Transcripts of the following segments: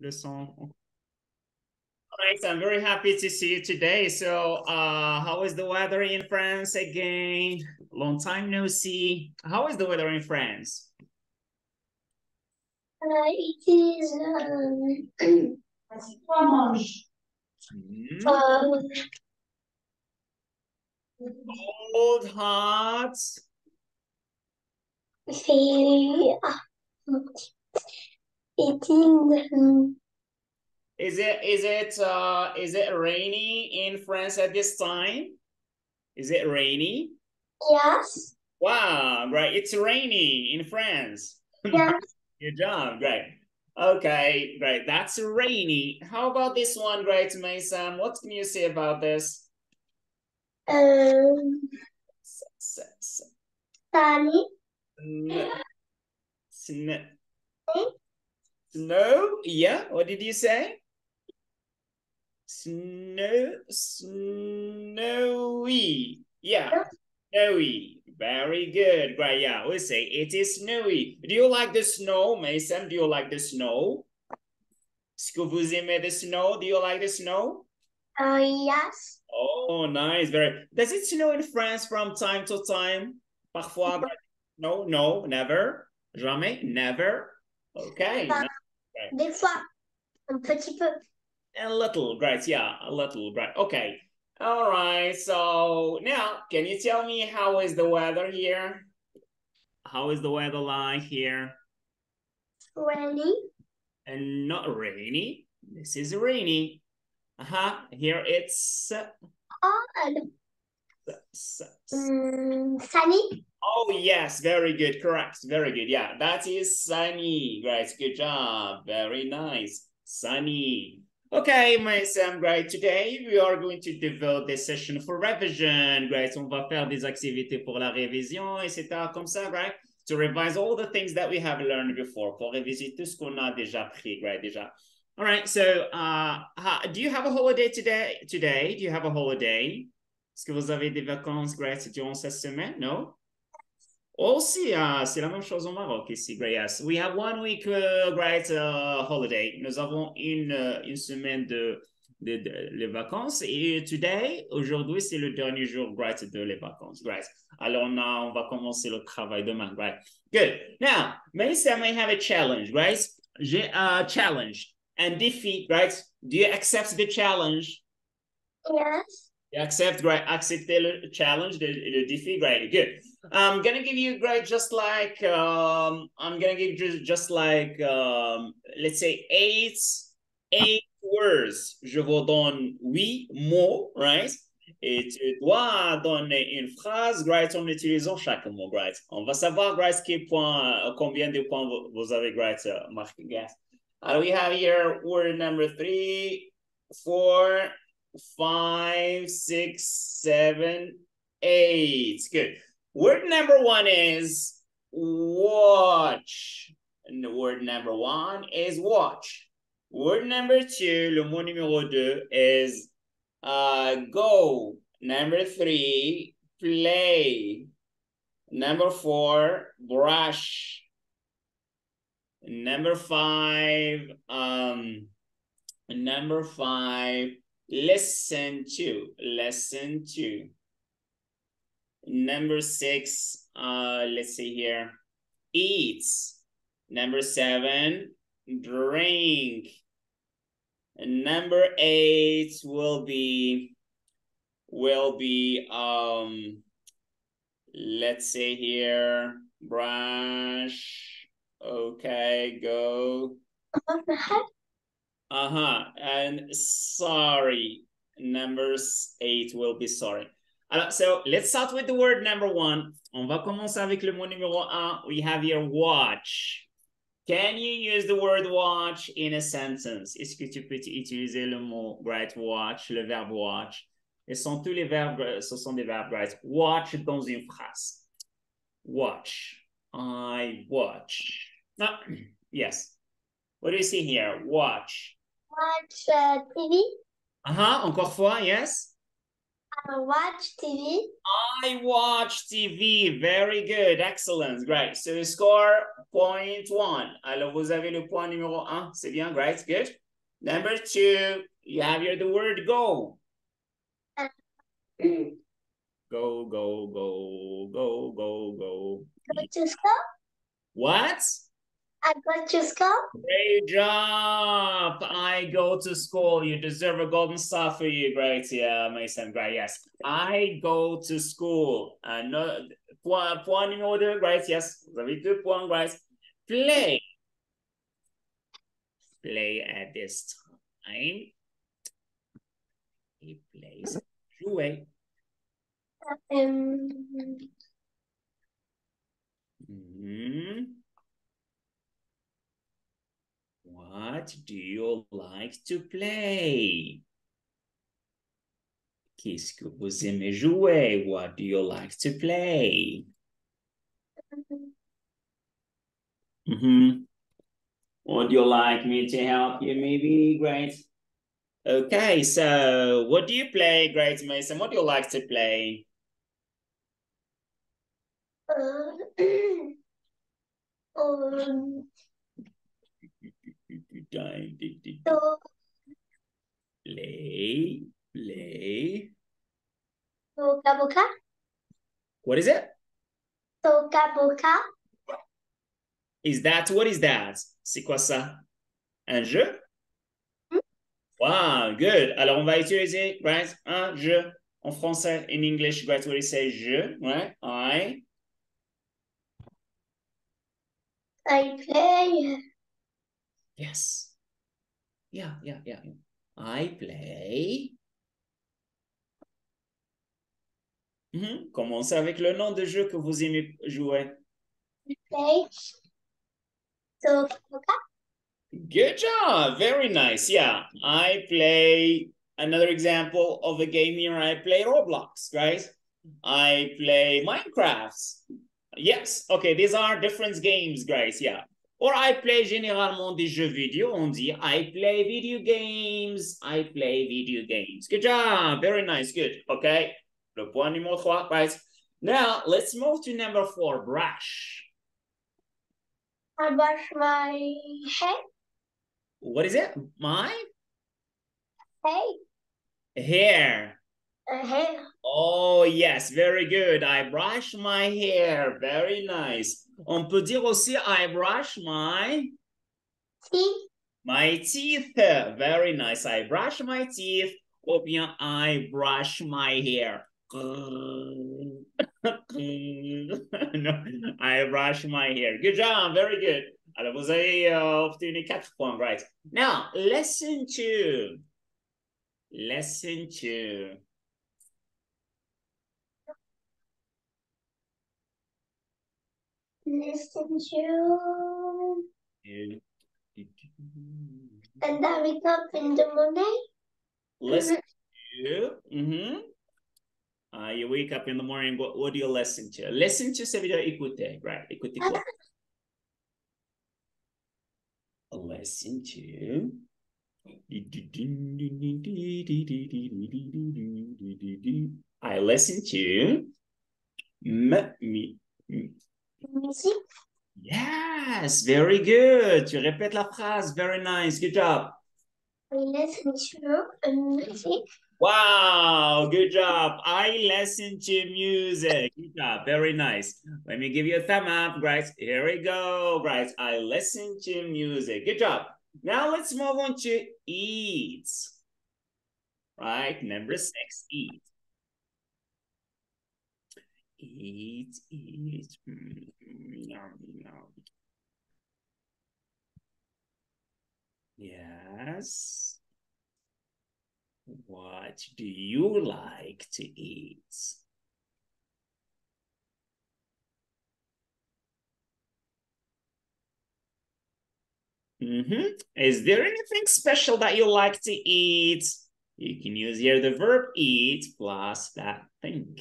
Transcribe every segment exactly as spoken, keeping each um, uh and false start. Le son. Right, I'm very happy to see you today. So, uh, how is the weather in France again? Long time no see. How is the weather in France? Uh, it is um, mm. um, cold, hot. The, uh, it is. Um, Is it is it uh is it rainy in France at this time? Is it rainy? Yes. Wow, right. It's rainy in France. Yes. Good job, great. Okay, great. That's rainy. How about this one, great, Mayssem? What can you say about this? Um. Sunny. Snow. Snow. Yeah. What did you say? Snow, snowy. Yeah, snowy. Very good. Right, yeah, we say it is snowy. Do you like the snow, Mayssem? Do you like the snow? Est-ce que vous aimez the snow? Do you like the snow? Uh, yes. Oh, nice. Very. Does it snow in France from time to time? Parfois. No, no, never. Jamais, never. Okay. But, nice. Des fois, un petit peu. A little, right? Yeah, a little, right? Okay. All right. So now, can you tell me how is the weather here? How is the weather like here? Rainy. And not rainy. This is rainy. Uh huh. Here it's hot. Mm, sunny. Oh yes, very good. Correct. Very good. Yeah, that is sunny. Right. Good job. Very nice. Sunny. Okay, Mayssem, great. Today, we are going to devote this session for revision, great. On va faire des activités pour la révision, et cetera. Comme ça, great. To revise all the things that we have learned before. Pour réviser tout ce qu'on a déjà pris, great, déjà. All right, so, uh, do you have a holiday today? Today, do you have a holiday? Est-ce que vous avez des vacances, great, durant cette semaine? No? Aussi, uh, c'est la même chose au Maroc ici, great, yes. We have one week, uh, great, uh, holiday. Nous avons une, uh, une semaine de, de, de les vacances. Et today, aujourd'hui, c'est le dernier jour, great, de les vacances, great. Alors, on, a, on va commencer le travail demain, great. Good. Now, Mayssem, I have a challenge, great. J'ai a challenge and defeat, great. Do you accept the challenge? Yes. You accept, great. Accepter le challenge, le, le défi, great. Good. I'm gonna give you great, just like um, I'm gonna give you just like um, let's say eight eight words. Je vous donne huit mots, right? Et tu dois donner une phrase, great, en utilisant chaque mot, great. On va savoir, great, quel point, combien de points vous avez, great, marqué, guys. Alors, we have here word number three, four, five, six, seven, eight. Good. Word number one is watch. And the word number one is watch. Word number two, le mot numéro deux, is uh, go. Number three, play. Number four, brush. Number five, um, number five, listen to. Listen to. Number six, uh, let's see here, eats. Number seven, drink. And number eight will be, will be, um, let's see here, brush. Okay, go. Uh-huh, and sorry. Number eight will be sorry. Alors, so let's start with the word number one. On va commencer avec le mot numéro un. We have here watch. Can you use the word watch in a sentence? Est-ce que tu peux utiliser le mot right, watch, le verbe watch? Et ce sont tous les verbes, ce sont des verbes right. Watch dans une phrase. Watch. I watch. Ah, yes. What do you see here? Watch. Watch uh, T V. Uh-huh, encore fois, yes. watch T V. I watch T V. Very good. Excellent. Great. So, score point one. Alors, vous avez le point numéro un. C'est bien. Great. Good. Number two. You have here the word go. Uh, go, go, go, go, go, go. Go to school? What? I go to school. Great job. I go to school. You deserve a golden star for you. Great. Yeah, Mayssem. Great. Yes. I go to school. Uh, no, point, point in order. Great. Yes. Let me do point. Great. Play. Play at this time. He plays. Jouer. Um. Mm-hmm. What do you like to play? Qu'est-ce que vous aimez jouer? What do you like to play? Mm-hmm. Would you like me to help you? Maybe, great. Okay, so what do you play, great Mayssem? What do you like to play? Um, um. Play, play. Toca boca. What is it? Toca boca. Is that, what is that? C'est quoi ça? Un jeu? Mm? Wow, good. Alors, on va utiliser, right? Un jeu. En français, in English, right? We say jeu, right? I. I play. Yes. Yeah, yeah, yeah. I play. Mm-hmm. Commencez avec le nom de jeu que vous aimez jouer. I play. So, good job. Very nice. Yeah. I play another example of a game here. I play Roblox, right? I play Minecraft. Yes. Okay. These are different games, guys. Yeah. Or I play généralement des jeux vidéo. On dit I play video games. I play video games. Good job. Very nice. Good. Okay. Le point numéro trois, guys. Now, let's move to number four, brush. I brush my hair. What is it? My? Hey. Hair. Uh, hair. Oh, yes. Very good. I brush my hair. Very nice. On peut dire aussi, I brush my... Teeth. My teeth. Very nice. I brush my teeth. Ou bien, I brush my hair. No, I brush my hair. Good job. Very good. Alors, vous avez uh, obtenu quatre points, right? Now, lesson two. Lesson two. Listen to. And I wake up in the morning. Listen to. Mm-hmm. Uh, you wake up in the morning. What, what do you listen to? Listen to, ça veut dire écouter, right? Écouter quoi? Listen to. I listen to. Me. Music. Yes, very good. Tu répètes la phrase. Very nice. Good job. I listen to music. Wow, good job. I listen to music. Good job. Very nice. Let me give you a thumb up, guys. Here we go, guys. I listen to music. Good job. Now let's move on to eat. Right, number six, eat. Eat, eat. Mm, yum, yum. Yes. What do you like to eat? Mm-hmm. Is there anything special that you like to eat? You can use here the verb eat plus that thing.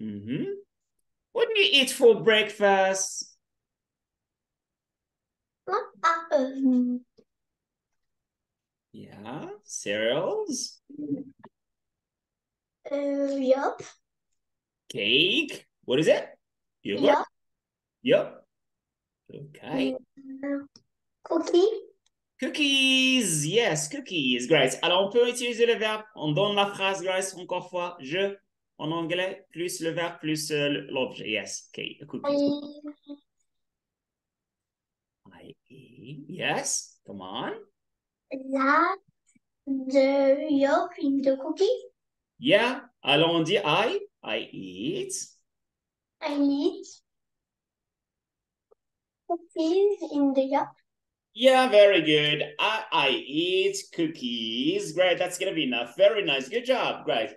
Mm-hmm. What do you eat for breakfast? Yeah, cereals. Uh, yup. Cake. What is it? Yogurt. Yup. Yup. Okay. Uh, cookie. Cookies. Yes, cookies. Great. Alors, on peut utiliser le verbe. On donne la phrase, Grace, encore fois. Je, en anglais, plus le verbe, plus euh, l'objet. Yes. Okay. Cookies. I eat. Yes. Come on. That the yolk in the cookie? Yeah. Alors, on dit I. I eat. I eat. Cookies in the yolk. Yeah, very good. I, I eat cookies. Great, that's going to be enough. Very nice. Good job. Great.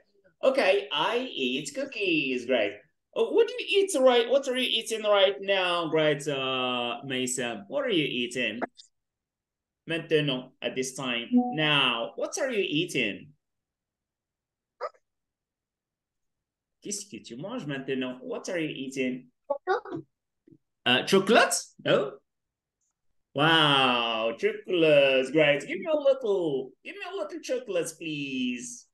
Okay, I eat cookies. Great. Oh, what do you eat right? What are you eating right now? Great, uh, Mayssem. What are you eating? Maintenant, at this time. Now, what are you eating? Qu'est-ce que tu manges maintenant? What are you eating? Uh, chocolate? No? Wow, chocolates, great. Give me a little, give me a little chocolates, please.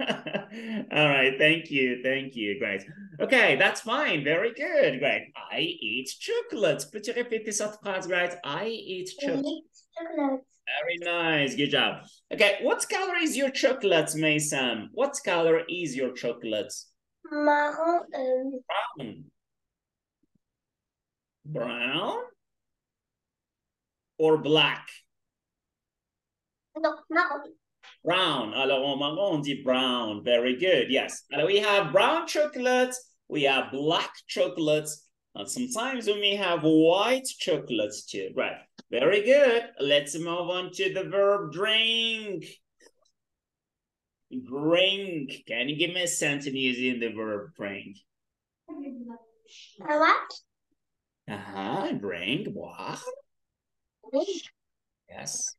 All right, thank you, thank you, great. Okay, that's fine, very good, great. I eat chocolates. Peux-tu répéter cette phrase, great? I eat chocolates. Chocolate. Very nice, good job. Okay, what color is your chocolate, Mayssem? What color is your chocolate? Marron. Brown. Brown? Or black? No, no. Brown. Alors, en marron, on dit brown. Very good. Yes. Alors, we have brown chocolate. We have black chocolate. And sometimes we may have white chocolate too. Right. Very good. Let's move on to the verb drink. Drink. Can you give me a sentence using the verb drink? A what? Uh-huh. Drink. What? Yes.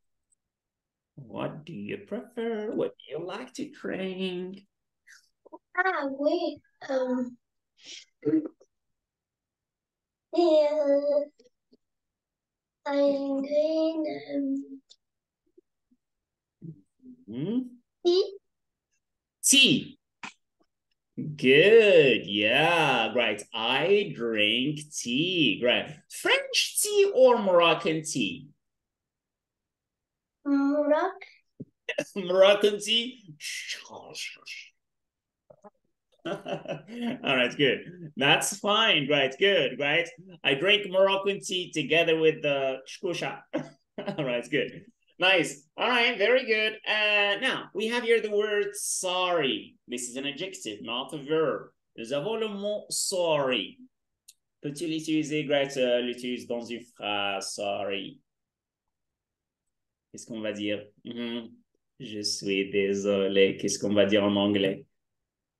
What do you prefer? What do you like to drink? Ah, we um, yeah, I'm doing um, mm-hmm. tea. Tea. Good, yeah, right. I drink tea. Great. French tea or Moroccan tea? Moroccan. Moroccan tea. All right, good. That's fine. Right, good. Right. I drink Moroccan tea together with the shkusha. All right, good. Nice. All right, very good. Uh, now, we have here the word sorry. This is an adjective, not a verb. Nous avons le mot sorry. Peux-tu l'utiliser, Greta? Uh, l'utilise dans une phrase, sorry. Qu'est-ce qu'on va dire? Mm-hmm. Je suis désolé. Qu'est-ce qu'on va dire en anglais?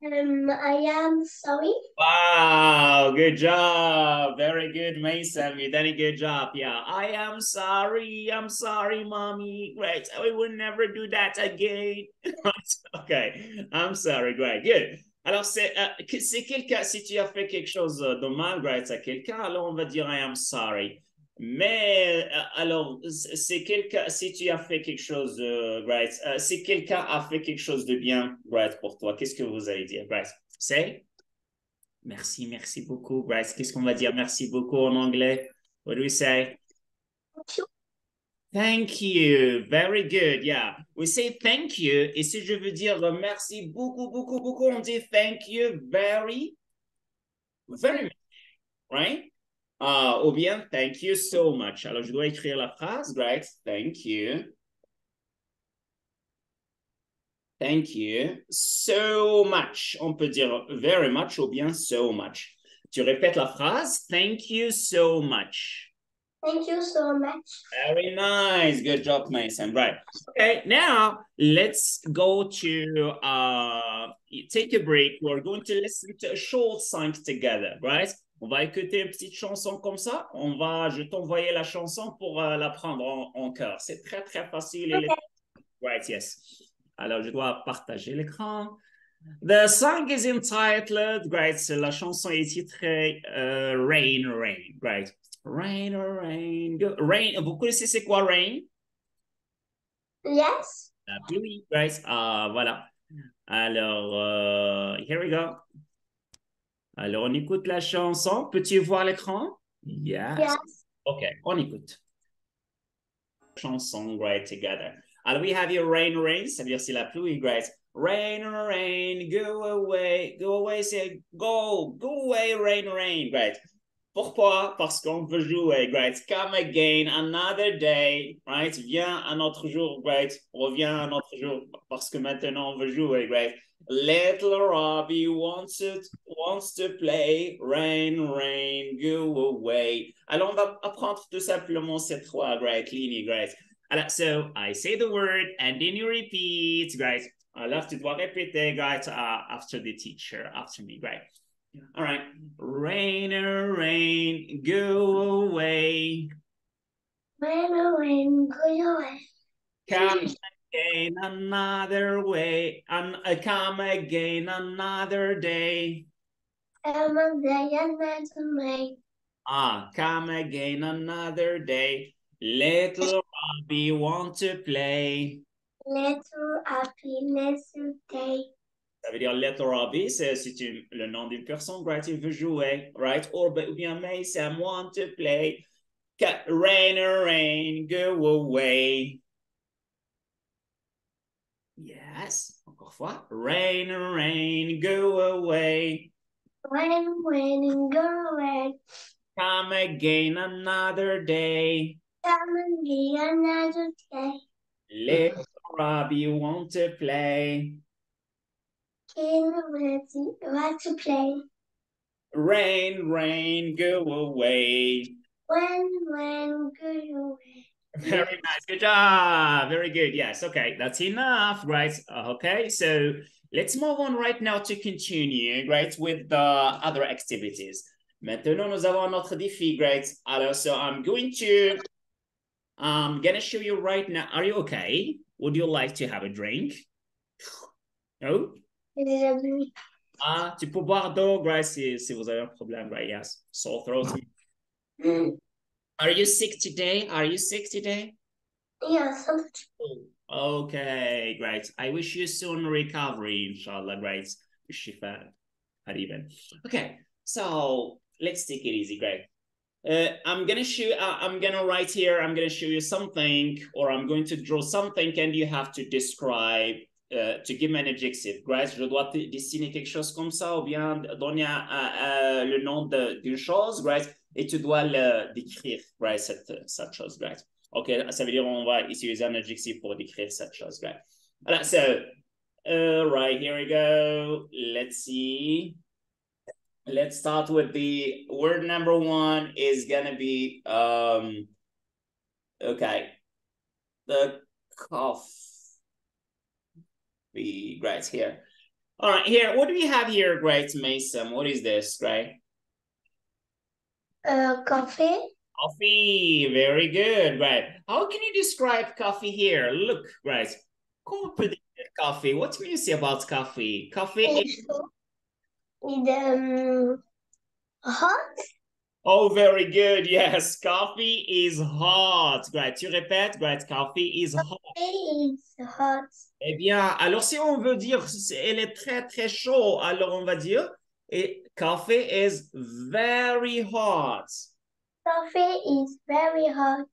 Um, I am sorry. Wow, good job. Very good, Mayssem. You did a good job. Yeah, I am sorry. I'm sorry, mommy. Great. We will never do that again. Okay, I'm sorry. Great, good. Alors, c'est uh, c'est quelqu'un, si tu as fait quelque chose de mal, great, à quelqu'un, alors on va dire I am sorry. Mais, uh, alors, c'est quelqu'un, si tu as fait quelque chose, uh, great, uh, si quelqu'un a fait quelque chose de bien, great, pour toi, qu'est-ce que vous allez dire, great? C'est merci, merci beaucoup, great. Qu'est-ce qu'on va dire merci beaucoup en anglais? What do we say? Thank you. Thank you. Very good, yeah. We say thank you. Et si je veux dire merci beaucoup, beaucoup, beaucoup, on dit thank you very, very much, right? Uh, ou bien, thank you so much. Alors, je dois écrire la phrase, great. Thank you. Thank you so much. On peut dire very much ou bien so much. Tu répètes la phrase, thank you so much. Thank you so much. Very nice. Good job, Mayssem. Right. Okay, now let's go to uh, take a break. We're going to listen to a short song together, right? On va écouter une petite chanson comme ça. On va, je t'envoyer la chanson pour euh, la prendre en, en cœur. C'est très, très facile. Okay. Right, yes. Alors, je dois partager l'écran. The song is entitled, great. La chanson est titrée euh, Rain, Rain. Great. Rain, Rain. Rain. Vous connaissez c'est quoi Rain? Yes. Uh, oui, guys. Ah, voilà. Alors, euh, here we go. Alors, on écoute la chanson. Peux-tu voir l'écran? Yes. Yes. OK, on écoute. Chanson, right together. Alors, we have your rain, rain. Ça veut dire c'est la pluie, guys. Rain, rain, go away. Go away, c'est go. Go away, rain, rain, right? Pourquoi? Parce qu'on veut jouer, right? Come again, another day, right? Viens un autre jour, right? Reviens un autre jour, parce que maintenant on veut jouer, right? Little Robbie wants to, wants to play, rain, rain, go away. Alors, on va apprendre tout simplement ces trois, right? Lignes, right? Alors, so, I say the word, and then you repeat, right? Alors, tu dois répéter, right? Uh, after the teacher, after me, right? All right. Rain, rain, go away. Rain, rain, go away. Come again another way. Um, uh, come again another day. Come again another day. Ah, come again another day. Little Robbie want to play. Little Robbie, little day. Ça veut dire Little Robbie, c'est le nom d'une personne, right? Il veut jouer, right? Ou bien Mayssem want to play. Rain, rain, go away. Yes, encore fois. Rain, rain, go away. Rain, rain, go away. Come again another day. Come again another day. Little Robbie want to play. Want to play. Rain, rain, go away. Rain, rain, go away. Very nice. Good job. Very good. Yes. Okay. That's enough, right? Okay. So let's move on right now to continue, right, with the other activities. Maintenant, nous avons notre défi, right? Alors, so I'm going to, I'm going to show you right now. Are you okay? Would you like to have a drink? No? Ah, tu peux boire d'eau, right? Si, si vous avez un problème, right? Yes. Sore throat. Mm. Are you sick today? Are you sick today? Yes. Okay, great. I wish you soon recovery, inshallah, great. Shifa, even. Okay, so let's take it easy, great. Uh, I'm gonna show. Uh, I'm gonna write here. I'm gonna show you something, or I'm going to draw something, and you have to describe. Uh, to give me an adjective, right? Je dois dessiner quelque chose comme ça ou bien donner un, un, un, le nom d'une chose, right? Et tu dois le décrire, right? Cette, cette chose, right? OK, ça veut dire on va utiliser un adjectif pour décrire cette chose, right? Right, so, uh, right, here we go. Let's see. Let's start with the word number one is gonna be, um, okay, the cough. Be great here. All right, here. What do we have here, great Mayssem? What is this, great? Uh, coffee. Coffee. Very good, right? How can you describe coffee here? Look, right. Coffee. What do you say about coffee? Coffee is um, hot. Oh, very good. Yes, coffee is hot. Great. Tu répètes, great. Coffee is hot. Coffee is hot. Eh bien, alors si on veut dire, elle est très, très chaud, alors on va dire, et coffee is very hot. Coffee is very hot.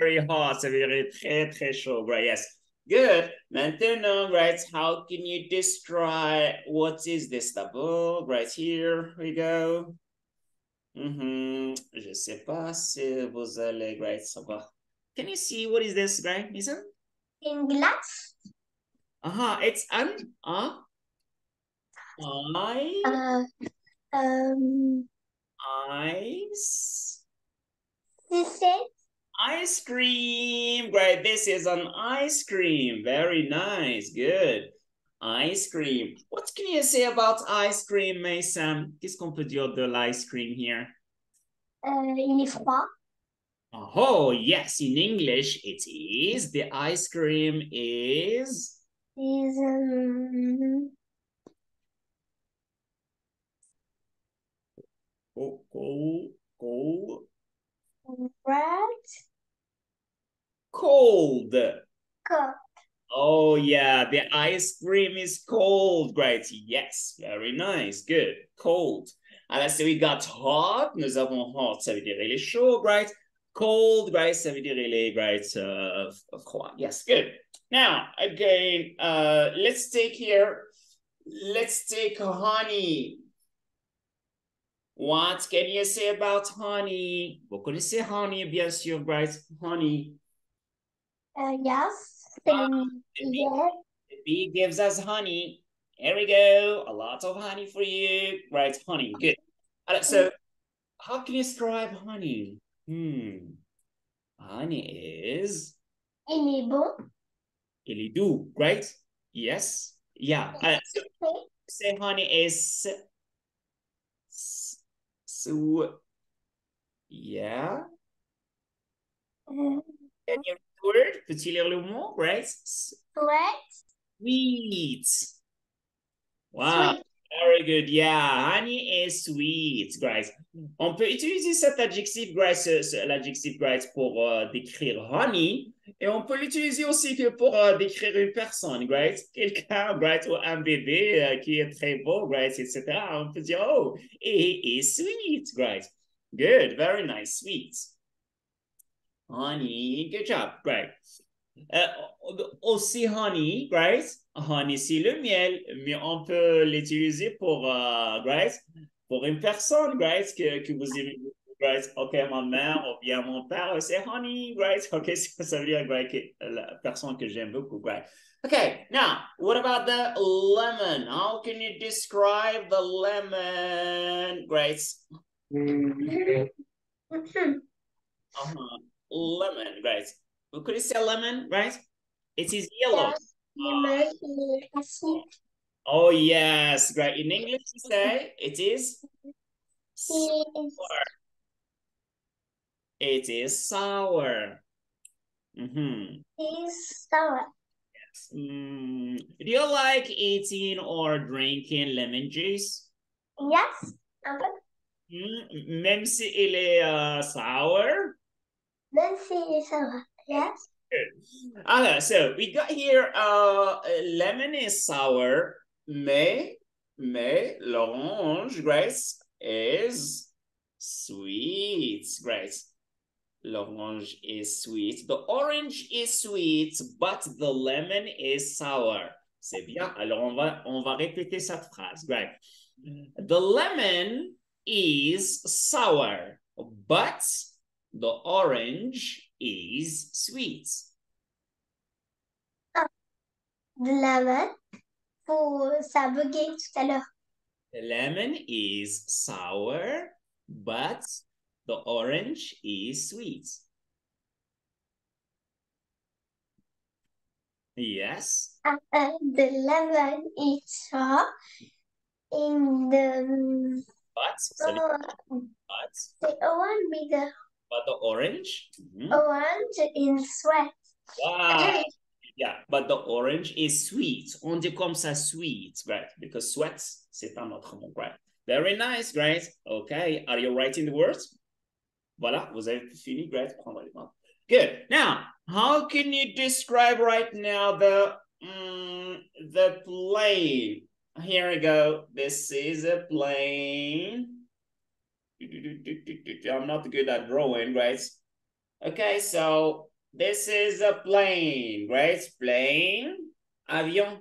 Very hot. Ça veut dire très, très chaud. Great. Yes. Good. Maintenant, right. How can you describe what is this double? Right here we go. Mm-hmm. Je sais pas si vous allez, right, savoir. Can you see what is this, right, Mayssem? In glass. Uh-huh, it's an, uh, I, uh, um, ice, this is ice cream, right, this is an ice cream, very nice, good. Ice cream. What can you say about ice cream, Mayssem? Qu'est-ce qu'on peut dire de l'ice cream here? Uh, il est froid. Oh, yes. In English, it is. The ice cream is... Is... Um... Oh, oh, oh. Red. Cold. cold. Oh, yeah, the ice cream is cold, right? Yes, very nice, good, cold. Alors, si we got hot, nous avons hot, ça veut dire il est chaud, right? Cold, right? Ça veut dire il est, right, uh, froid. Yes, good. Now, again, uh, let's take here, let's take honey. What can you say about honey? Vous connaissez honey, bien sûr, right? Honey. Uh, yes. Uh, the, bee, yeah. the bee gives us honey. Here we go. A lot of honey for you. Right, honey. Good. Right, so, how can you describe honey? Hmm. Honey is... Il est bon. Il est doux, right? Yes. Yeah. Right, so, say honey is... So... Yeah. Mm-hmm. Can you... Word, petit lire le mot, right? Sweet. Wow, sweet. Very good. Yeah, honey is sweet, guys. On peut utiliser cet adjectif, guys, l'adjectif, guys, pour uh, décrire honey, et on peut l'utiliser aussi que pour uh, décrire une personne, guys, quelqu'un, guys, ou un bébé uh, qui est très beau, guys, et cetera. On peut dire oh, he is sweet, guys. Good, very nice, sweet. Honey, good job, great. Euh, aussi honey, great. Honey, c'est le miel, mais on peut l'utiliser pour, uh, great, pour une personne, great, que, que vous aimez, great. OK, ma mère ou bien mon père, c'est honey, great. OK, ça veut dire, great, que la personne que j'aime beaucoup, great. OK, now, what about the lemon? How can you describe the lemon, great? Uh-huh. Lemon, right? Vous connaissez lemon, right? It is yellow. Yes. Oh. oh, yes, right. In English, you say it is sour. It is sour. Mm-hmm. It is sour. Yes. Mm. Do you like eating or drinking lemon juice? Yes. Mm. Même si il est uh, sour? Let's see, so, yes. Okay, so we got here, uh, lemon is sour, mais, mais, l'orange, grace, is sweet, grace. L'orange is sweet. The orange is sweet, but the lemon is sour. C'est bien. Alors, on va, on va répéter cette phrase, right? The lemon is sour, but... The orange is sweet. Oh, the lemon, pour sa buguer tout à l'heure. The lemon is sour, but the orange is sweet. Yes. Uh, uh, the lemon is sour in the. But. Sorry, but. The orange be the. But the orange? Mm-hmm. Orange is sweet. Wow. Yeah, but the orange is sweet. On dit comme ça sweet, right? Because sweat, c'est un autre mot, right? Very nice, right? Okay, are you writing the words? Voilà, vous avez fini, right? Good. Now, how can you describe right now the, um, the plane? Here we go. This is a plane. I'm not good at drawing, right? Okay, so this is a plane, right? Plane, avion,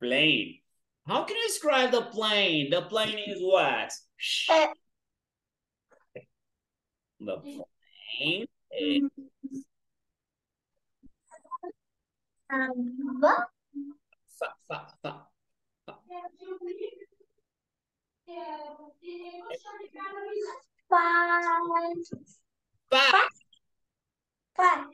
plane. How can you describe the plane? The plane is what? The plane is... Um, what? Fa, fa, fa, fa. Fast. Fast. Fast.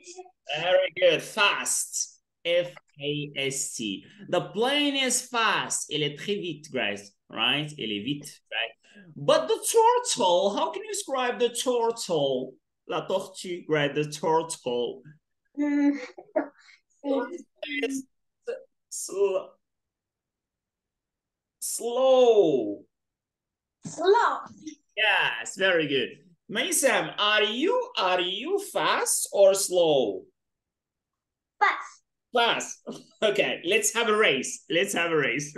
Very good. Fast. F A S T. The plane is fast. Il est très vite, guys. Right? Il est vite, right? But the turtle, how can you describe the turtle? La tortue, right? The turtle. Mm. Slow. Slow. Slow. Yes, very good. Mayssem, are you are you fast or slow? Fast. Class. Okay, let's have a race. Let's have a race.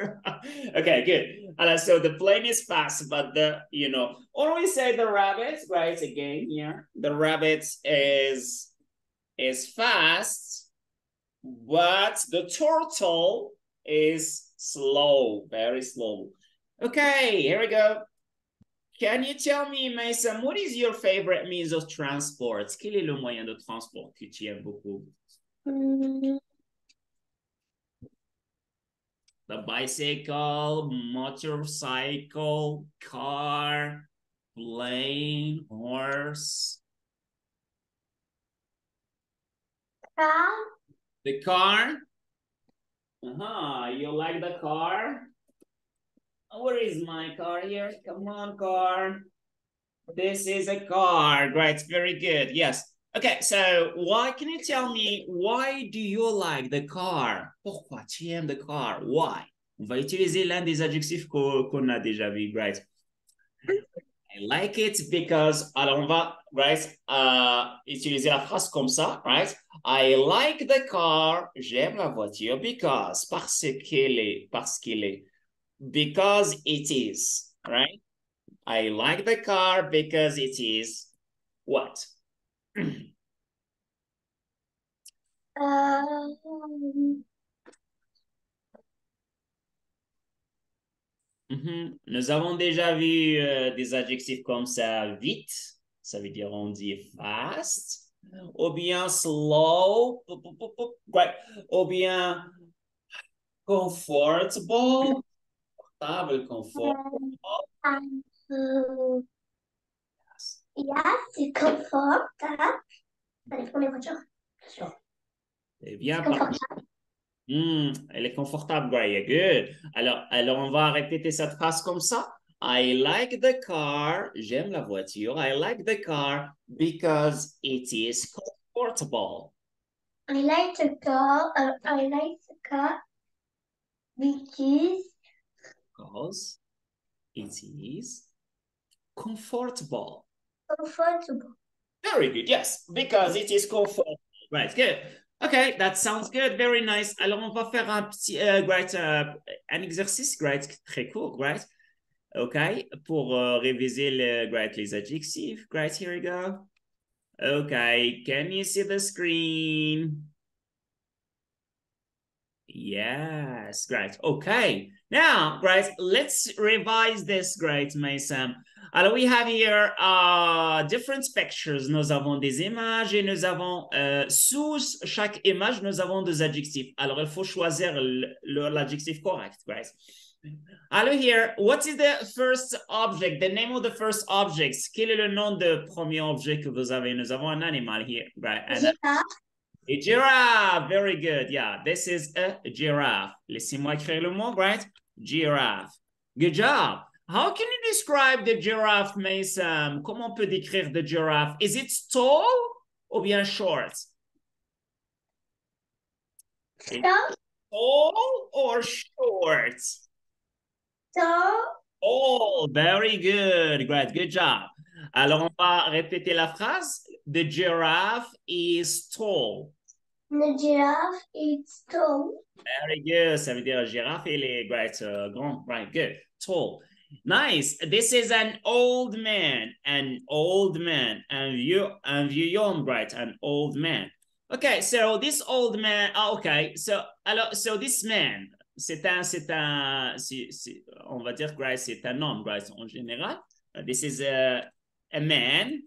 Okay, good. And so the plane is fast, but the, you know, always say the rabbits, right? Again, here, the rabbits is, is fast, but the turtle is slow, very slow. Okay, here we go. Can you tell me, Mayssem, what is your favorite means of transport? Quel est le moyen de transport que tu aimes beaucoup? Mm-hmm. The bicycle, motorcycle, car, plane, horse. Car. The car. Uh-huh. You like the car? Where is my car here? Come on, car. This is a car. Great. Very good. Yes. Okay, so why can you tell me why do you like the car? Pourquoi tu aimes the car? Why? On va utiliser l'un des adjectifs qu'on a déjà vu, right? I like it because, alors on va, right, uh, utiliser la phrase comme ça, right? I like the car, j'aime la voiture because, parce qu'elle est, parce qu'il est, because it is, right? I like the car because it is what? Um. Mm-hmm. Nous avons déjà vu euh, des adjectifs comme ça, vite, ça veut dire on dit fast, ou bien slow, right. Ou bien comfortable, comfortable, comfortable. Um, um. Yes, c'est confort. C'est bien. Mmh, elle est confortable, Graya. Good. Alors, alors, on va répéter cette phrase comme ça. I like the car. J'aime la voiture. I like the car because it is comfortable. I like the car. Uh, I like the car because, because it is comfortable. Comfortable. Very good, yes, because it is comfortable. Right, good. Okay, that sounds good, very nice. Alors, on va faire un petit, uh, great, uh, un exercice, great, très court, great. Okay, pour uh, réviser le, great, les adjectifs. Great, here we go. Okay, can you see the screen? Yes, great. Okay, now, great, let's revise this, great, Mayssem. Alors, we have here uh, different pictures. Nous avons des images et nous avons, euh, sous chaque image, nous avons des adjectifs. Alors, il faut choisir l'adjectif correct, right? Alors, here, what is the first object? The name of the first object. Quel est le nom de premier objet que vous avez? Nous avons un animal here, right? And, uh, a giraffe. Very good, yeah. This is a giraffe. Laissez-moi écrire le mot, right? Giraffe. Good job. How can you describe the giraffe, Mayssem? Comment on peut décrire the giraffe? Is it tall ou bien short? Tall. Tall or short? Tall. Oh, very good. Great, good job. Alors, on va répéter la phrase. The giraffe is tall. The giraffe is tall. Very good. Ça veut dire la girafe, elle est great, uh, grand. Right, good. Tall. Nice. This is an old man, an old man, and you and you young, right? An old man. Okay, so this old man. Oh, okay, so alors, so this man, c'est un, c'est un, c'est, c'est, on va dire, right? C'est un homme, right? En général, this is a a man,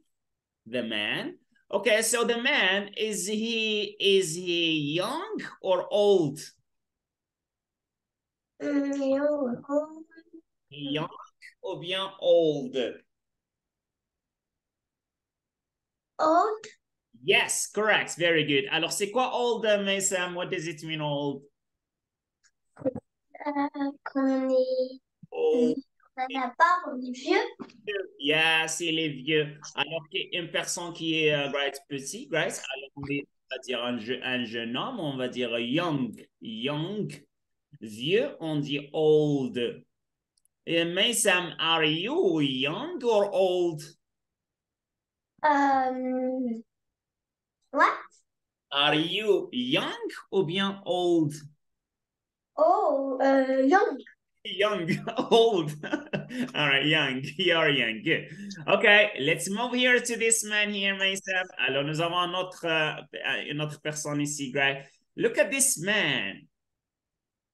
the man. Okay, so the man is he is he young or old? Mm, old. Young ou bien old? Old? Yes, correct. Very good. Alors, c'est quoi old, Mayssem? What does it mean, old? Uh, Qu'on est... Oh. On n'a pas, on est vieux. Yes, il est vieux. Alors, une personne qui est uh, right, petit, right? Alors, on va dire un, je, un jeune homme, on va dire young. Young. Vieux, on dit old. Mayssem, are you young or old? Um, what? Are you young ou bien old? Oh, uh, young. Young, old. All right, young. You're young. Good. Okay, let's move here to this man here, Mayssem. Alors, nous avons notre, une autre personne ici, Greg. Look at this man.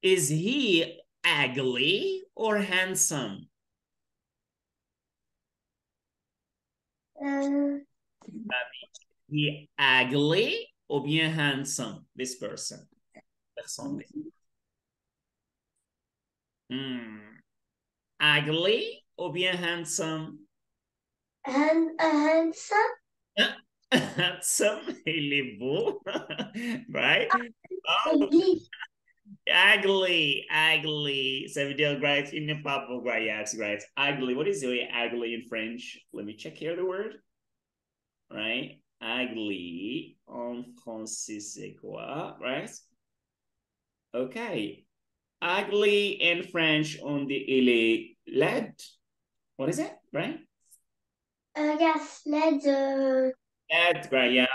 Is he ugly or handsome? Uh, Is he ugly or bien handsome, this person? Person. Mm. Ugly or bien handsome? And uh, handsome? Handsome, il est beau, right? Ugly. Ugly, ugly. Ça veut dire, right? Il n'est pas beau, right? Yes, right. Ugly. What is it? Ugly in French? Let me check here the word. Right? Ugly en français, c'est quoi? Right? Okay. Ugly in French on the il est laid. What is it, right? Uh, yes, laid. Uh... Laid, right, yeah.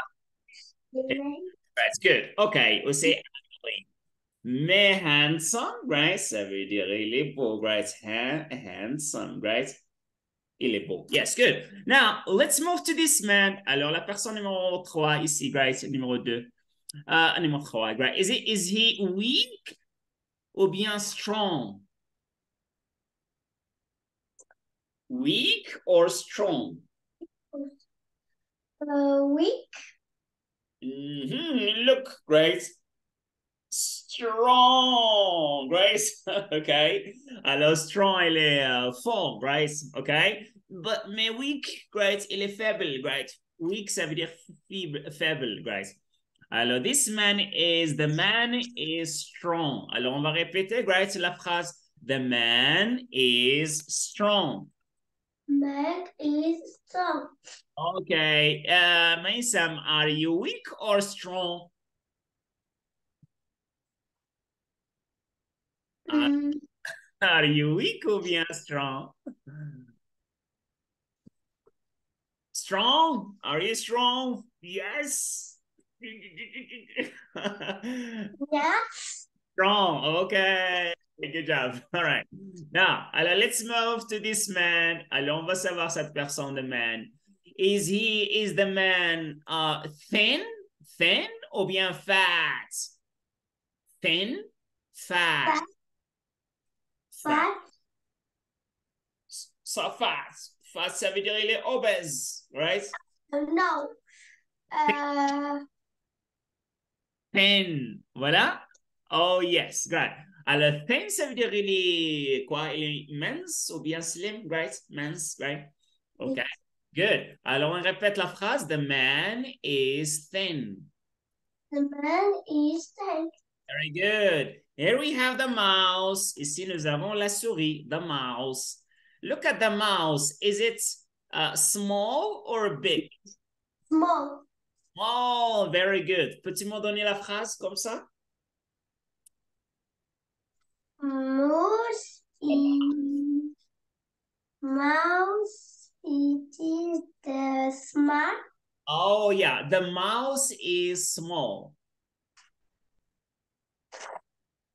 That's right, good. Okay, we'll say ugly. Mais handsome, right? Ça veut dire il est beau, right? Ha handsome, right? Il est beau. Yes, good. Now, let's move to this man. Alors, la personne numéro three ici, right? Numéro two. Uh, numéro three, right? Is, it, is he weak? Ou bien strong? Weak or strong? Uh, weak. Mm-hmm. Look, Grace. Strong, Grace. Okay. Alors, strong, il est uh, fort, Grace. Okay. But, mais weak, Grace, il est faible, Grace. Weak, ça veut dire faible, Grace. Alors, this man is, the man is strong. Alors, on va répéter, right, la phrase. The man is strong. Man is strong. Okay. Uh, Mayssem, are you weak or strong? Mm. Are, are you weak ou bien strong? Strong? Are you strong? Yes. Yes. Strong. Okay. Good job. All right. Now, alors, let's move to this man. Alors, on va savoir cette personne, the man. Is he, is the man uh, thin? Thin ou bien fat? Thin, fat. Fat. Fat. So fat. Fat, ça veut dire il est obèse, right? No. Uh... Thin, voilà. Oh yes, great. Alors thin, ça veut dire il est quoi? Il est mince ou bien slim, right? Mince, right? Okay, good. Alors on répète la phrase. The man is thin. The man is thin. Very good. Here we have the mouse. Ici nous avons la souris. The mouse. Look at the mouse. Is it uh, small or big? Small. Oh, very good. Peux-tu me donner la phrase comme ça? Mouse, is, mouse, it is the small. Oh, yeah. The mouse is small.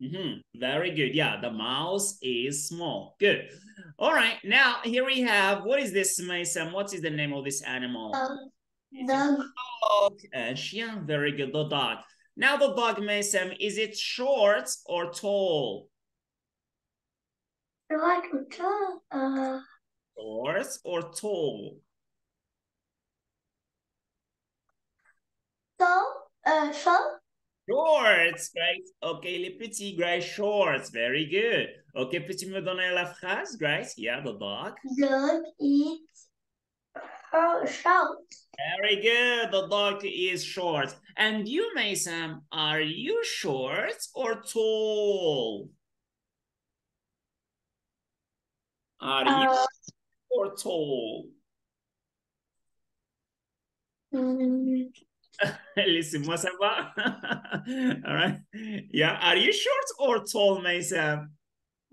Mm-hmm. Very good. Yeah, the mouse is small. Good. All right. Now, here we have, what is this, Mayssem? What is the name of this animal? Um, Dog. Dog and chien. Very good. The dog. Now the dog, Mayssem, is it short or tall? Short or tall. Uh... Short or tall? Tall. Uh, short. Short, great. Okay, les petits, great. Shorts. Very good. Okay, peux-tu me donner la phrase, great? Yeah, the dog. Dog is oh, short. Very good. The dog is short. And you, Mayssem, are you short or tall? Are uh, you short or tall? Mm-hmm. Laissez-moi savoir. All right. Yeah. Are you short or tall, Mayssem?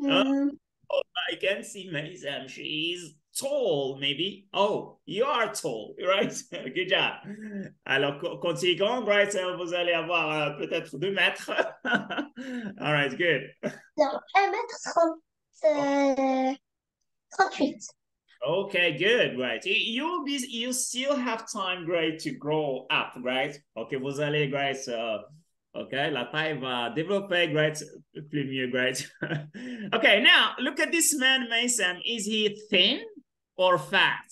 Mm-hmm. Oh, I can see Mayssem. She's tall, maybe. Oh, you are tall, right? Good job. Alors, quand il est grand, right, vous allez avoir uh, peut-être deux mètres. All right, good. Non, un mètre trente-huit. Okay, good, right. You'll be, you still have time, great, to grow up, right? Okay, vous allez, great. Uh, okay, la taille va développer, great, plus mieux, great. Okay, now look at this man, Mayssem. Is he thin or fat?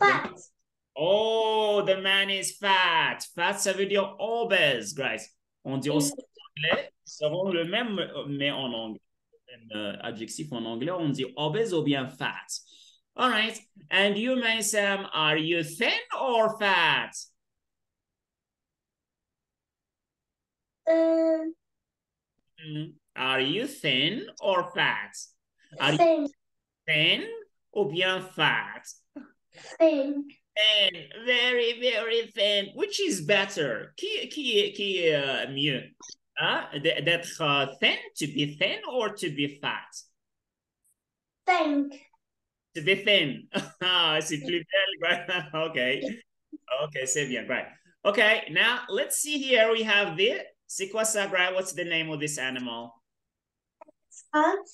Fat. Oh, the man is fat. Fat, ça veut dire obese, great. On dit aussi en anglais, ça vaut le même, mais en anglais, un adjectif en anglais, on dit obese ou bien fat. All right. And you, Mayssem, are you thin or fat? Um, are you thin or fat? Are thin. You thin ou bien fat? Thin. Thin. Very, very thin. Which is better? Qui, qui, qui est uh, mieux? Huh? D'être uh, thin, to be thin, or to be fat? Thin. To be thin. C'est plus belle, right? Okay. Okay, c'est bien, right. Okay, now let's see here. We have the, c'est quoi ça, right? What's the name of this animal? Elephant.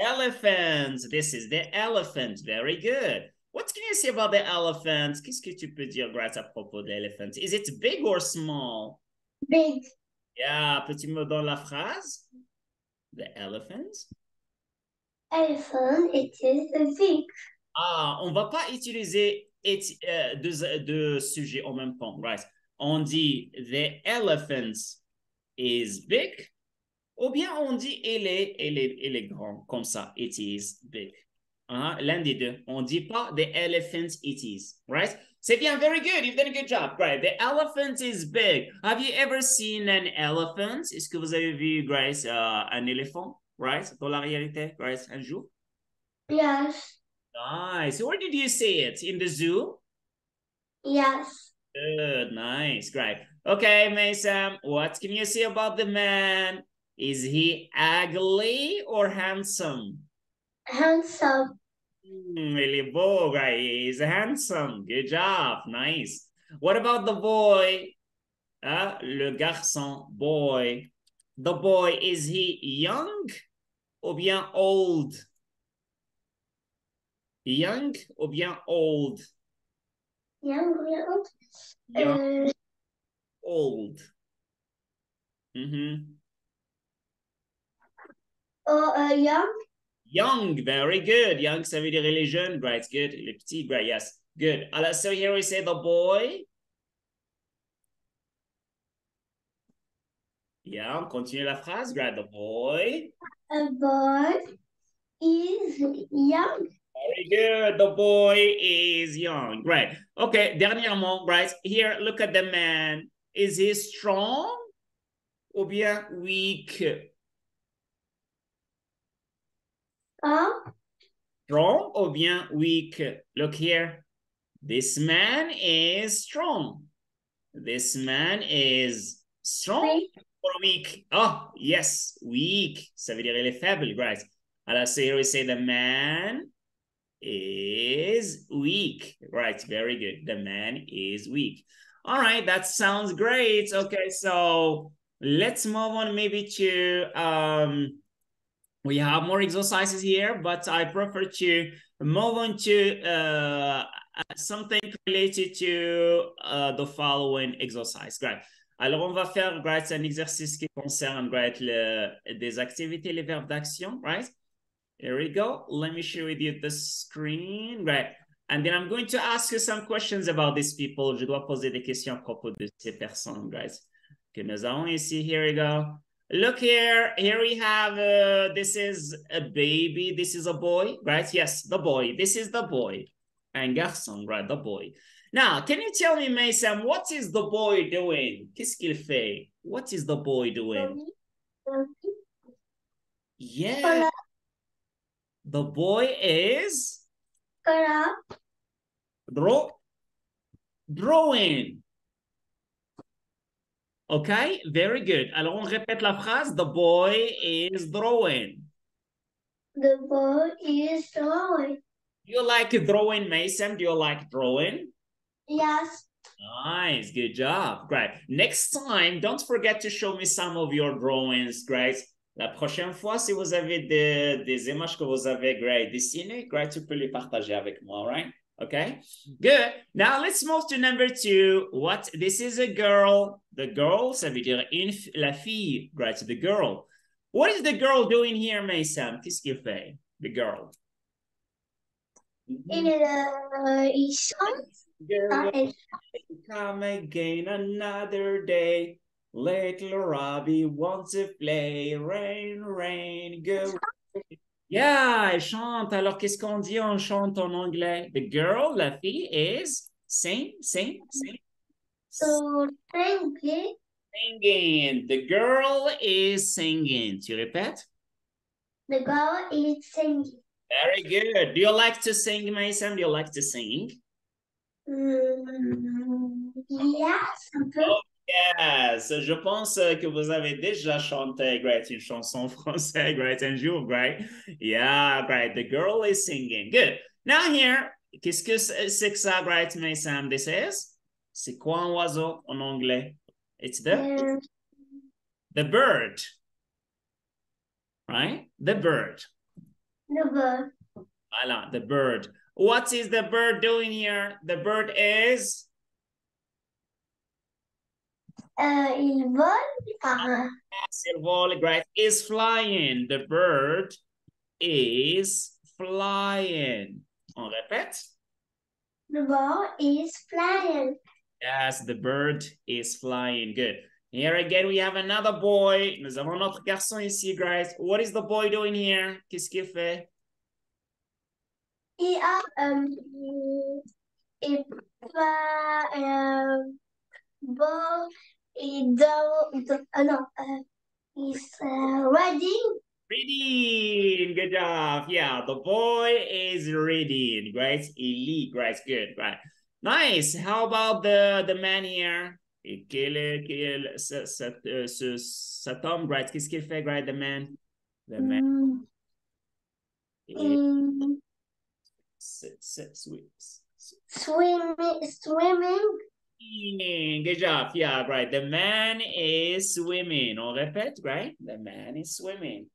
Elephant. This is the elephant. Very good. What can you say about the elephant? Qu'est-ce que tu peux dire, right, à propos de l'éléphant? Is it big or small? Big. Yeah, peux-tu me donner la phrase? The elephant. Elephant, it is big. Ah, on va pas utiliser it, uh, deux, deux sujets en même temps, right? On dit the elephant is big, ou bien on dit il est, il est, il est grand, comme ça, it is big. Uh-huh, l'un des deux. On dit pas the elephant it is, right? C'est bien, very good. You've done a good job. Right. The elephant is big. Have you ever seen an elephant? Est-ce que vous avez vu, Grace, uh, un éléphant, right? Dans la réalité, Grace, un jour? Yes. Nice. Where did you see it? In the zoo? Yes. Good. Nice. Great. Okay, Mayssem, what can you say about the man? Is he ugly or handsome? Handsome. Really beau, guy. He's handsome. Good job. Nice. What about the boy? Uh, le garçon, boy. The boy, is he young ou bien old? Young ou bien old? Young ou bien old? Young, uh... Old. Mm-hmm. Oh, uh, young? Young, very good. Young, ça veut dire les jeunes. Great, good. Les petits, great, yes. Good. Alors, so here we say the boy. Yeah, on continue la phrase. Great, the boy. A boy is young. Very good. The boy is young. Great. Okay, dernièrement, right? Here, look at the man. Is he strong ou bien weak? Uh, strong or bien weak? Look here. This man is strong. This man is strong weak. Or weak? Oh, yes, weak. Ça veut dire il est faible, right? Alors, so here we say the man is weak. Right, very good. The man is weak. All right, that sounds great. Okay, so let's move on maybe to... um. We have more exercises here, but I prefer to move on to uh, something related to uh, the following exercise. Great. Alors, on va faire, great, c'est un exercice qui concerne, great, le, des activités, les verbes d'action, right? Here we go. Let me share with you the screen, right? And then I'm going to ask you some questions about these people. Je dois poser des questions à propos de ces personnes, great, que nous avons ici. Here we go. Look here, here we have, uh, this is a baby, this is a boy, right? Yes, the boy, this is the boy. Un garçon, right, the boy. Now, can you tell me, Mayssem, what is the boy doing? Qu'est-ce qu'il fait? What is the boy doing? Yeah. The boy is? Draw. Drawing. Okay, very good. Alors, on répète la phrase. The boy is drawing. The boy is drawing. You like drawing, Mayssem? Do you like drawing? Yes. Nice. Good job. Great. Next time, don't forget to show me some of your drawings. Great. La prochaine fois, si vous avez des, des images que vous avez great, dessinées, great, tu peux les partager avec moi, right? Okay. Good. Now let's move to number two. What? This is a girl. The girl, ça veut dire inf, la fille. Great. The girl. What is the girl doing here, Mayssem? Qu'est-ce qu'il fait? The girl. Il uh, chante. Girl, come again another day. Little Robbie wants to play. Rain, rain, go. Yeah, elle chante. Alors, qu'est-ce qu'on dit? On chante en anglais. The girl, la fille, is sing, sing, sing. So, singing. Singing. The girl is singing. Tu répètes? The girl is singing. Very good. Do you like to sing, Mayssem? Do you like to sing? Mm, yes. Oh, yes. Je pense que vous avez déjà chanté, great, une chanson française, great, un jour, great. Yeah, great. The girl is singing. Good. Now here, qu'est-ce que c'est que ça, great, Mayssem? This is? C'est quoi un oiseau en anglais? It's the? Mm. The bird. Right? The bird. The bird. Voilà, the bird. What is the bird doing here? The bird is? Uh, il vole. Yes, il vole, great. Is flying. The bird is flying. On répète? The bird is flying. Yes, the bird is flying. Good. Here again, we have another boy. Nous avons notre garçon ici, guys. What is the boy doing here? Qu'est-ce qu'il fait? Il a un ball. Il non, he's uh, reading. Reading. Good job. Yeah, the boy is reading. Great. Il lit. Great. Good. Right. Nice. How about the the man here? Et quel, quel, ce, ce, ce, cet homme, right? Qu'est-ce qu'il fait, right? The man. The man. Mm. Swimming. Swimming. Swimming. Good job. Yeah, right. The man is swimming. On répète, right? The man is swimming.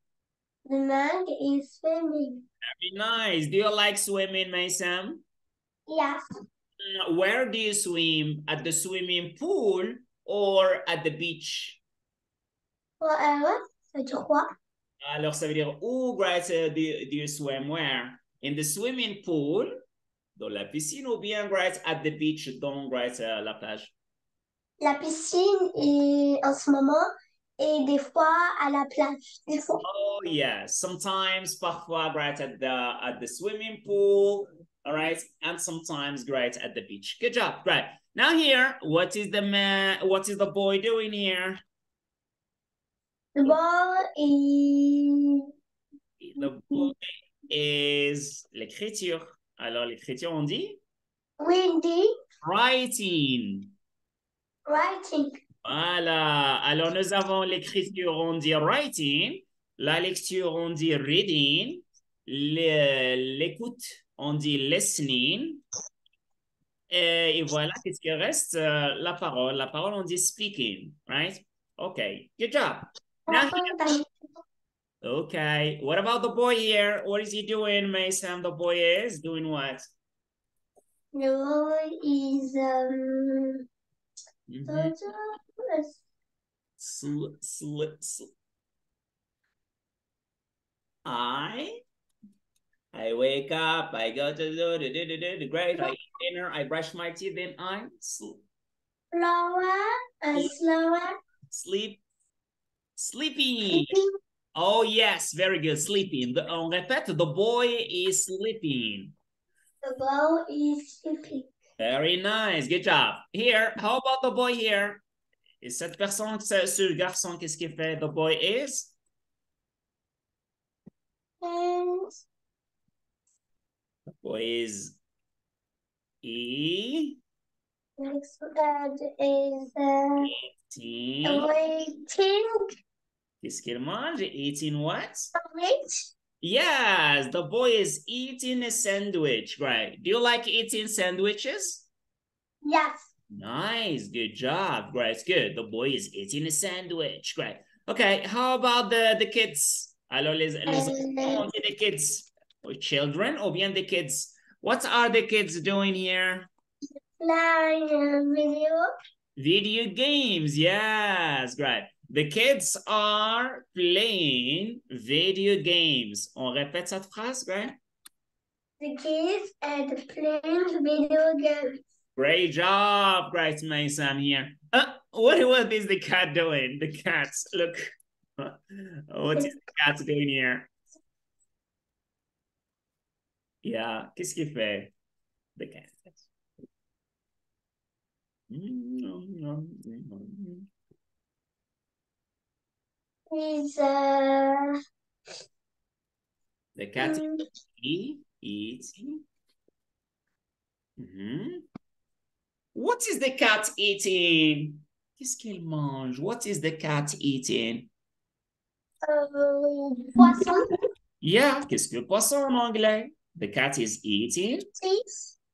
The man is swimming. Very nice. Do you like swimming, Mayssem? Yes. Where do you swim? At the swimming pool or at the beach? Well, uh, Alors, ça veut dire où, right? Uh, do, you, do you swim where? In the swimming pool, dans la piscine, ou bien, right? At the beach, dans, right? Uh, la plage. La piscine est en ce moment et des fois à la plage. Des fois. Oh, yeah. Sometimes, parfois, right? At the, at the swimming pool. All right, and sometimes great at the beach. Good job, great. Now here, what is the man? What is the boy doing here? The boy is. The boy is l'écriture. Alors l'écriture, on dit? Windy. Writing. Writing. Voilà. Alors nous avons l'écriture, on dit writing. La lecture, on dit reading. L'écoute. On dit listening. Et, et voilà, qu'est-ce qui reste? Euh, la parole. La parole, on dit speaking, right? Okay, good job. Now, okay, what about the boy here? What is he doing, Mayssem? The boy is doing what? The boy is... Um... Mm-hmm. Sl sl sl I... I wake up, I go to do, do, do, do, do, do great, I eat dinner, I brush my teeth, then I sleep. Slower, uh, slower. Sleep. Sleeping. Sleeping. Oh, yes, very good, sleeping. The, on répète, the boy is sleeping. The boy is sleeping. Very nice, good job. Here, how about the boy here? Et cette personne, ce, ce garçon, qu'est-ce qu'il fait? The boy is? And... Is E? Next word is uh, eating. Eating. Qu'est-ce qu'il mange? Eating what? Sandwich. Yes, the boy is eating a sandwich. Right. Do you like eating sandwiches? Yes. Nice. Good job. Great. It's good. The boy is eating a sandwich. Great. Okay. How about the, the kids? Hello, les, les, um, the kids or children or bien the kids. What are the kids doing here? Playing uh, video. Video games. Yes. Great. The kids are playing video games. On répète cette phrase, right? The kids are playing video games. Great job, great Mayssem here. Uh, what, what is the cat doing? The cat, look. What is the cat doing here? Yeah, qu'est-ce qu'il fait? The cat. Mm-hmm. He's uh the cat um, eating. eating. Mm-hmm. What is the cat eating? Qu'est-ce qu'il mange? What is the cat eating? Uh, poisson. Yeah, qu'est-ce que poisson en anglais? The cat is eating. Fish.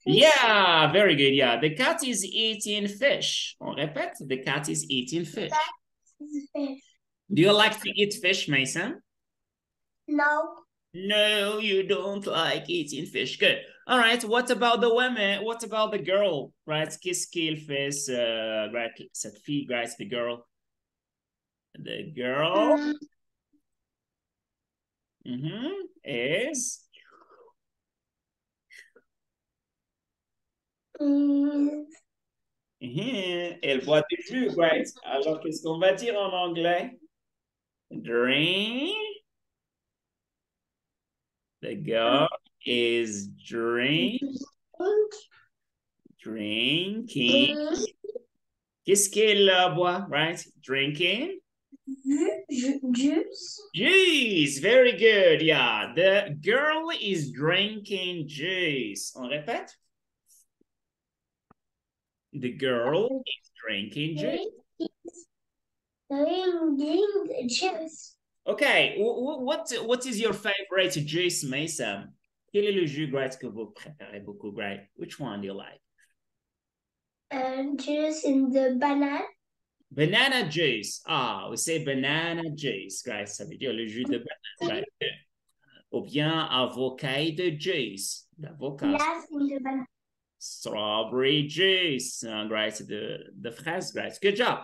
Yeah, very good. Yeah, the cat is eating fish. On répète, the cat is eating fish. Do you like to eat fish, Mayssem? No. No, you don't like eating fish. Good. All right. What about the women? What about the girl? Right? Qu'est-ce qu'il fait? Uh, right? Cette fille, right? The girl. The girl mm-hmm. is. Mm. Mm-hmm. Elle boit des jus, right? Alors, qu'est-ce qu'on va dire en anglais? Drink. The girl is drink. Drinking. Qu'est-ce qu'elle boit, right? Drinking. Juice. Juice. Very good. Yeah. The girl is drinking juice. On répète. The girl is drinking juice. Drinking juice. Okay, what what is your favorite juice, Mayssem? Quel est le jus great que vous préférez beaucoup, great? Which one do you like? Um, juice in the banana. Banana juice. Ah, we say banana juice, great. Ça veut dire le jus de banane, great. Ou bien avocado juice, d'avocat. Yes, in the banana. Strawberry juice, uh, great. The the fraise, great. Good job.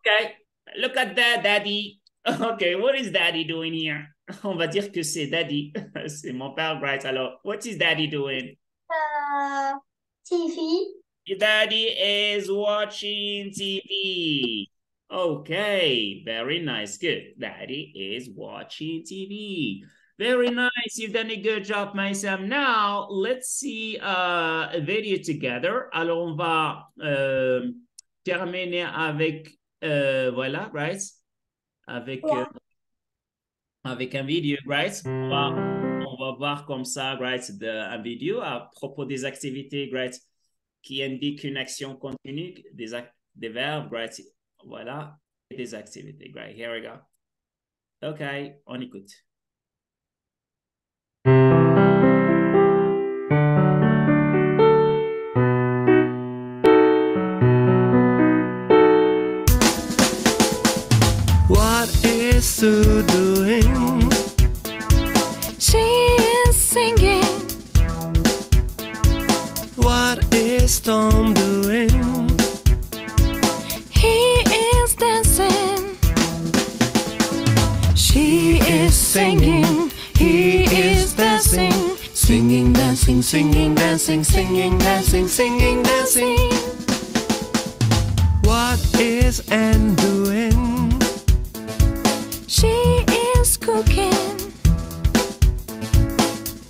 Okay, look at that, Daddy. Okay, what is daddy doing here? On va dire que c'est daddy. C'est mon père, right? Alors, what is daddy doing? Uh, T V. Daddy is watching T V. Okay, very nice. Good. Daddy is watching T V. Very nice. You've done a good job, Mayssem. Now, let's see uh, a video together. Alors, on va euh, terminer avec, euh, voilà, right? Avec, yeah. euh, avec un vidéo, right? On va, on va voir comme ça, right, de, un vidéo à propos des activités, right, qui indiquent une action continue, des, act des verbes, right, voilà, et des activités, right, here we go. OK, on écoute. Sue doing? She is singing. What is Tom doing? He is dancing. She is singing. He is dancing. Singing, dancing, singing, dancing, singing, dancing, singing, dancing. What is Anne doing? She is cooking.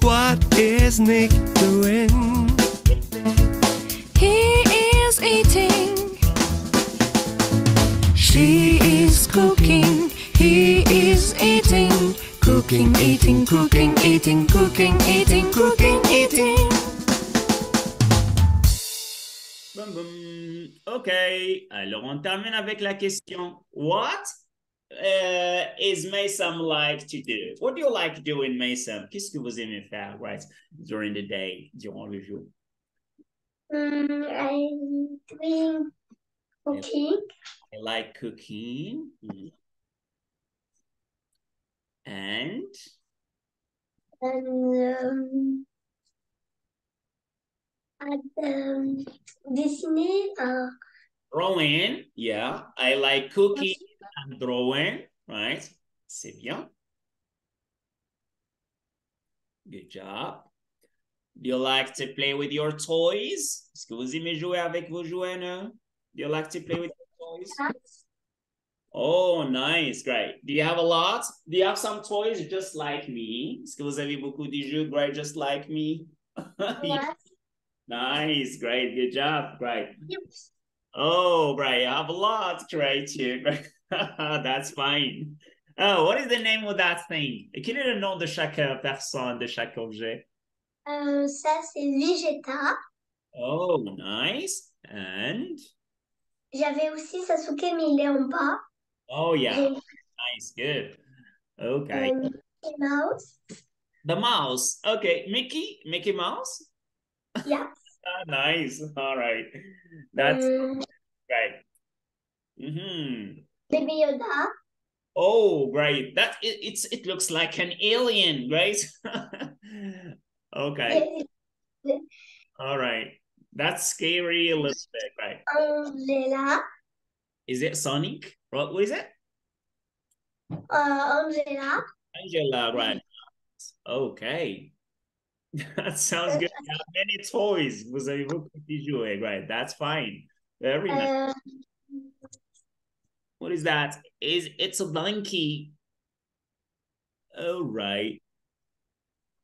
What is Nick doing? He is eating. She is cooking. He is eating. Cooking, eating, cooking, eating, cooking, eating, cooking, eating. Boom, boom. OK. Alors, on termine avec la question. What? uh, is Mayssem like to do? What do you like doing, Mayssem? Qu'est-ce que vous aimez faire, right, during the day, durant le jour? Um, I'm doing cooking. I like cooking. Mm. And? Um, um, um, Disney. Uh... Drawing, yeah. I like cooking and drawing, right? C'est bien. Good job. Do you like to play with your toys? Est-ce que vous aimez jouer avec vos jouets, no? Do you like to play with your toys? Yes. Oh, nice, great. Do you have a lot? Do you have some toys just like me? Est-ce que vous avez beaucoup de jeux, great, just like me? Yes. Nice, great, good job, great. Yep. Oh, great, I have a lot, great, you. That's fine. Oh, what is the name of that thing? Quel est le nom de chaque personne, de chaque objet? Um, ça, c'est Vegeta. Oh, nice. And? J'avais aussi Sasuke, mais il est en bas. Oh, yeah. Et... Nice, good. Okay. Um, Mickey Mouse. The mouse. Okay, Mickey? Mickey Mouse? Yeah. Nice. All right. That's um, great. Mm-hmm. Baby Yoda. Oh, great. That, it, it's, it looks like an alien, right? Okay. All right. That's scary a little bit, right? Angela. Is it Sonic? What is it? Uh, Angela. Angela, right. Okay. That sounds good. You have many toys. Was able to visualize, right? That's fine. Very uh, nice. What is that? Is it's a donkey? All right.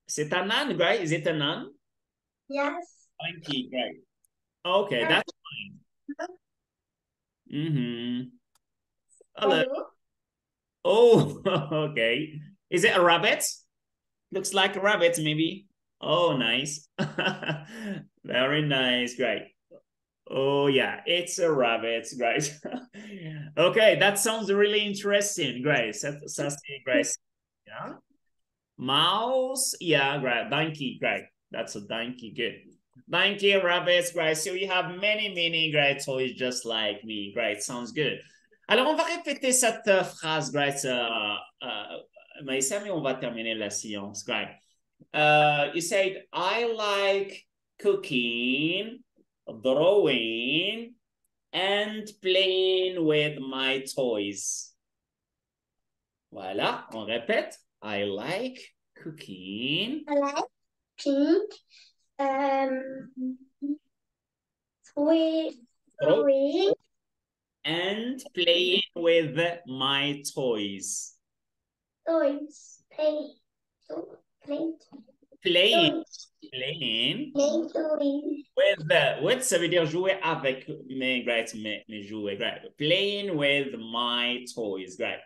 C'est un âne, right? Is it an âne? Yes. Thank you, right. Okay, uh, that's fine. Mm-hmm. Hello. Hello. Oh, okay. Is it a rabbit? Looks like a rabbit, maybe. Oh, nice. Very nice, great. Oh, yeah, it's a rabbit, great. Okay, that sounds really interesting, great. That's great. Yeah. Mouse, yeah, right. Donkey, great. That's a donkey, good. Donkey, rabbits, great. So you have many, many great toys just like me, great. Sounds good. Alors, on va répéter cette uh, phrase, great. Uh, uh, Mayssem, on va terminer la séance, great. Uh, you said, I like cooking, drawing, and playing with my toys. Voilà, on répète. I like cooking. I like cooking. Um, with drawing. And playing with my toys. Toys. Play. Play. Playing. Playing. Playing. With. With, ça veut dire jouer avec mes, great, mes, mes jouets. Great. Playing with my toys. Great.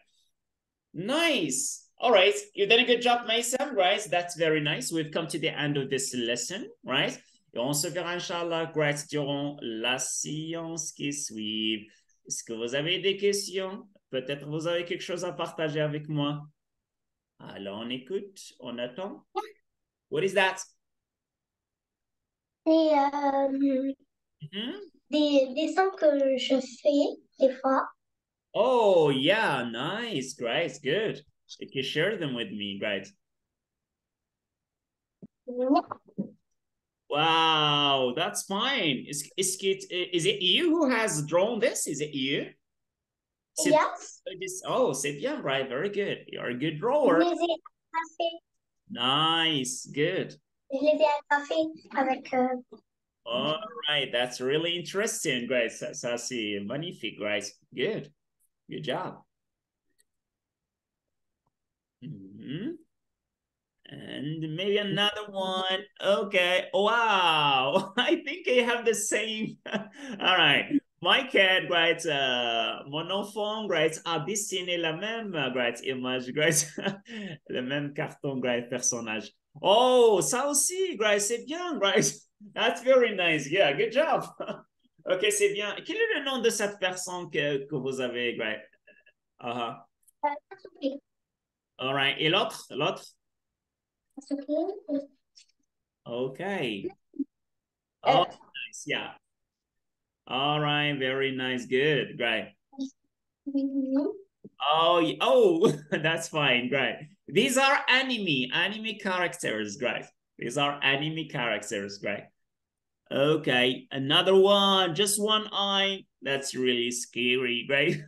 Nice. All right, you've done a good job, Mayssem, right? That's very nice. We've come to the end of this lesson, right? Et on se verra, Inch'Allah, right, durant la séance qui suit. Est-ce que vous avez des questions? Peut-être vous avez quelque chose à partager avec moi. Alors, on écoute, on attend. What is that? Des, euh, mm-hmm. des dessins que je fais, des fois. Oh, yeah, nice, great, good. You can share them with me, right? Wow, that's fine. Is, is, it, is it you who has drawn this? Is it you? Yes. Oh, c'est bien, right? Very good. You're a good drawer. Je les ai agrafés. Nice, good. Je les ai agrafés avec... Euh... All right, that's really interesting, guys. Ça, ça c'est magnifique, right? Good. Good job. Mm-hmm. And maybe another one. Okay. Wow. I think I have the same. All right. My cat, right? Uh, mon enfant, right? A dessiné la même, right? Image, right? Le même carton, right? Personnage. Oh, ça aussi, right? C'est bien, right? That's very nice. Yeah, good job. Okay, c'est bien. Quel est le nom de cette personne que, que vous avez, right? Uh-huh. All right, a lot, a lot. Okay. Oh, nice, yeah. All right, very nice, good, great. Oh, oh, that's fine, great. These are anime, anime characters, great. These are anime characters, great. Okay, another one, just one eye. That's really scary, great.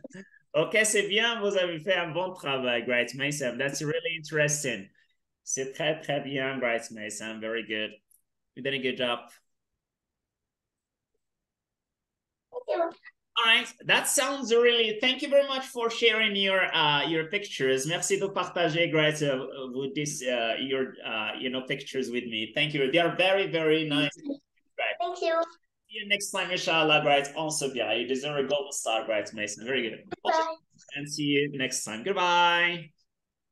Okay, c'est bien, vous avez fait un bon travail, great, Mayssem. That's really interesting. C'est très, très bien, great, Mayssem. Very good. You did a good job. Thank you. All right, that sounds really. Thank you very much for sharing your uh your pictures. Merci de partager, great, uh, with this uh your uh you know pictures with me. Thank you. They are very, very nice. Great. Thank you. See you next time, inshallah, great. Also, yeah, you deserve a golden star, great, Mayssem. Very good. Bye. And see you next time. Goodbye.